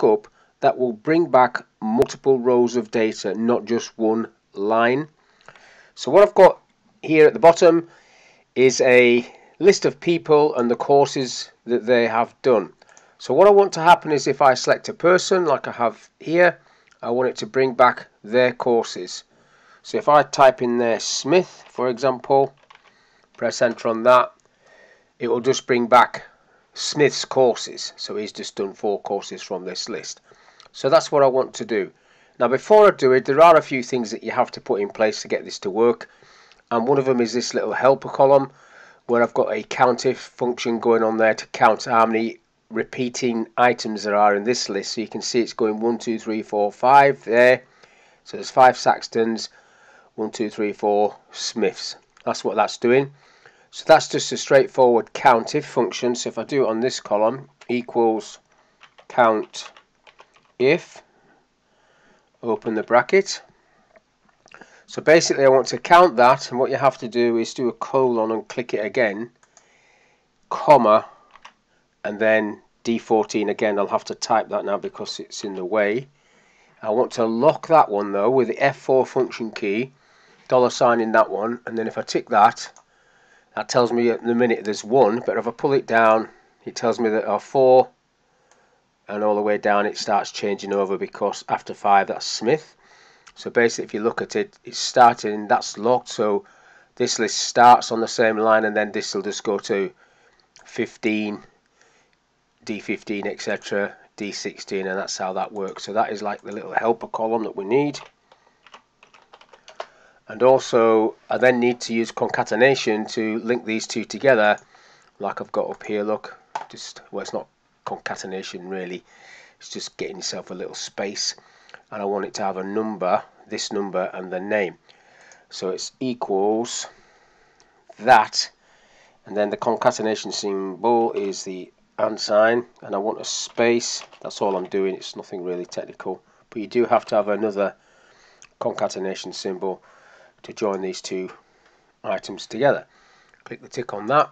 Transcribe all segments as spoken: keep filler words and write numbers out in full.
lookup that will bring back multiple rows of data, not just one line. So what I've got here at the bottom is a list of people and the courses that they have done. So what I want to happen is if I select a person like I have here, I want it to bring back their courses. So if I type in there Smith, for example, press enter on that, it will just bring back Smith's courses. So he's just done four courses from this list. So that's what I want to do. Now before I do it, there are a few things that you have to put in place to get this to work, and one of them is this little helper column where I've got a COUNTIF function going on there to count how many repeating items there are in this list. So you can see it's going one, two, three, four, five there. So there's five Saxtons, one, two, three, four Smiths. That's what that's doing. So that's just a straightforward COUNTIF function. So if I do it on this column, equals COUNTIF, open the bracket. So basically I want to count that, and what you have to do is do a colon and click it again, comma, and then D fourteen again. I'll have to type that now because it's in the way. I want to lock that one though with the F four function key, dollar sign in that one, and then if I tick that, that tells me at the minute there's one, but if I pull it down, it tells me there are four, and all the way down it starts changing over because after five that's Smith. So basically if you look at it, it's starting, that's locked, so this list starts on the same line, and then this will just go to fifteen, D fifteen, etc., D sixteen, and that's how that works. So that is like the little helper column that we need. And also I then need to use concatenation to link these two together, like I've got up here, look. Just, well, it's not concatenation really, it's just getting yourself a little space, and I want it to have a number, this number and the name. So it's equals that, and then the concatenation symbol is the and sign, and I want a space. That's all I'm doing, it's nothing really technical, but you do have to have another concatenation symbol to join these two items together. Click the tick on that,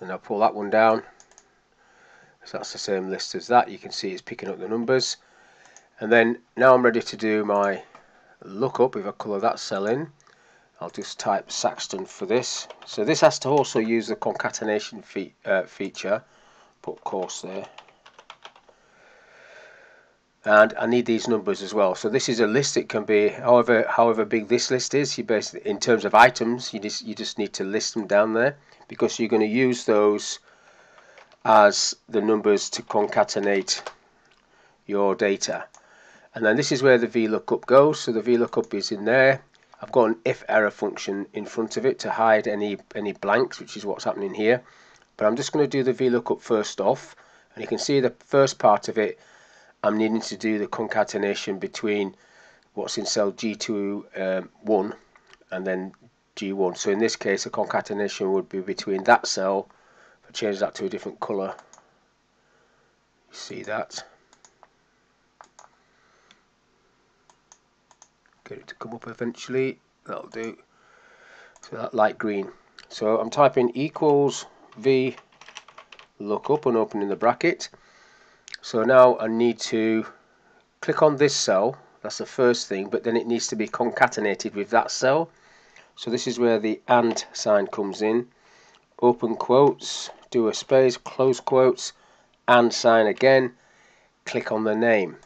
and I'll pull that one down. So that's the same list as that, you can see it's picking up the numbers. And then now I'm ready to do my lookup. If I colour that cell in, I'll just type Saxton for this. So this has to also use the concatenation fe uh, feature. Put course there. And I need these numbers as well. So this is a list. It can be however however big this list is. You basically, in terms of items, you just you just need to list them down there, because you're going to use those as the numbers to concatenate your data. And then this is where the VLOOKUP goes. So the VLOOKUP is in there. I've got an if error function in front of it to hide any any blanks, which is what's happening here. But I'm just going to do the VLOOKUP first off, and you can see the first part of it, I'm needing to do the concatenation between what's in cell G two one um, and then G one. So in this case the concatenation would be between that cell. If I change that to a different colour, you see that. Get it to come up eventually, that'll do. So that light green. So I'm typing equals V lookup and opening the bracket. So now I need to click on this cell, that's the first thing, but then it needs to be concatenated with that cell. So this is where the and sign comes in. Open quotes, do a space, close quotes, and sign again, click on the name.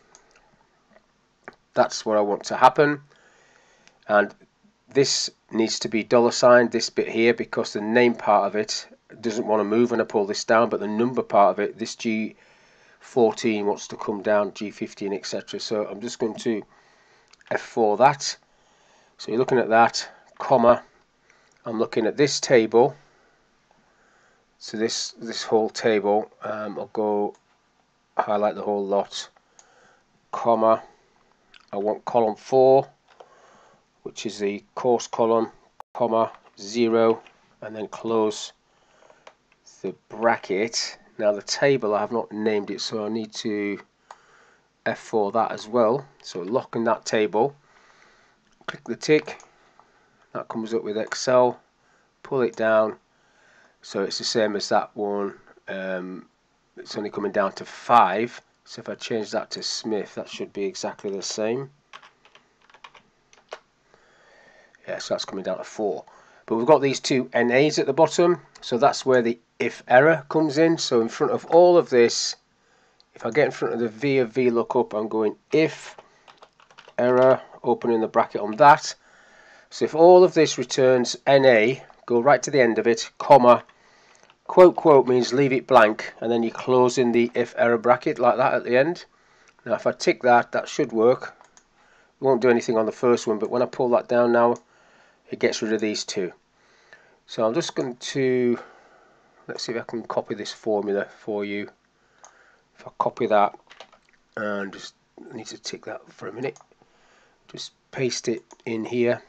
That's what I want to happen, and this needs to be dollar signed, this bit here, because the name part of it doesn't want to move when I pull this down, but the number part of it, this G fourteen wants to come down, G fifteen, etc. So I'm just going to F four that. So you're looking at that, comma, I'm looking at this table, so this this whole table, um, I'll go highlight the whole lot, comma, I want column four, which is the course column, comma, zero, and then close the bracket. Now the table, I have not named it, so I need to F four that as well. So locking that table, click the tick, that comes up with Excel, pull it down, so it's the same as that one, um, it's only coming down to five. So if I change that to Smith, that should be exactly the same. Yeah, so that's coming down to four. But we've got these two N A's at the bottom, so that's where the if error comes in. So in front of all of this, if I get in front of the V of VLOOKUP, I'm going if error, opening the bracket on that. So if all of this returns N A, go right to the end of it, comma, quote quote means leave it blank, and then you close in the if error bracket like that at the end. Now if I tick that, that should work. It won't do anything on the first one, but when I pull that down now, it gets rid of these two. So I'm just going to, let's see if I can copy this formula for you. If I copy that, and just need to tick that for a minute, just paste it in here.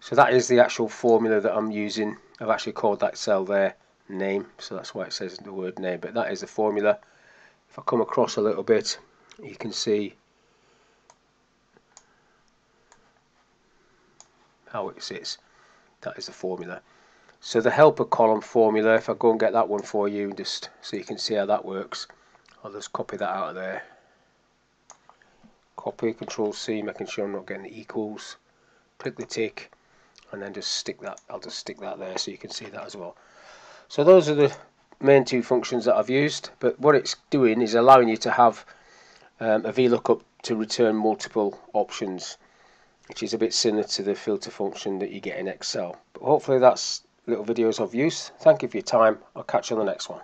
So that is the actual formula that I'm using. I've actually called that cell there name, so that's why it says the word name, but that is the formula. If I come across a little bit, you can see how it sits. That is the formula. So the helper column formula, if I go and get that one for you, just so you can see how that works, I'll just copy that out of there. Copy, control C, making sure I'm not getting the equals. Click the tick, and then just stick that, I'll just stick that there so you can see that as well. So those are the main two functions that I've used, but what it's doing is allowing you to have um, a VLOOKUP to return multiple options, which is a bit similar to the filter function that you get in Excel. But hopefully that's little videos of use. Thank you for your time. I'll catch you on the next one.